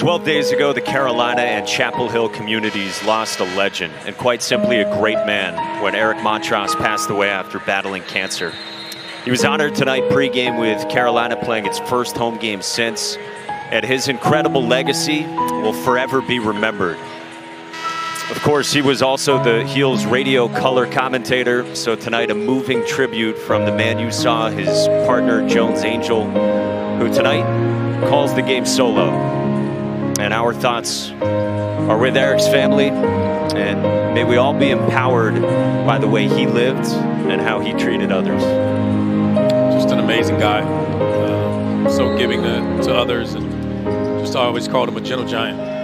12 days ago, the Carolina and Chapel Hill communities lost a legend, and quite simply a great man, when Eric Montross passed away after battling cancer. He was honored tonight pregame with Carolina playing its first home game since, and his incredible legacy will forever be remembered. Of course, he was also the Heels radio color commentator, so tonight a moving tribute from the man you saw, his partner Jones Angell, who tonight calls the game solo. And our thoughts are with Eric's family, and may we all be empowered by the way he lived and how he treated others. Just an amazing guy, so giving to others, and just I always called him a gentle giant.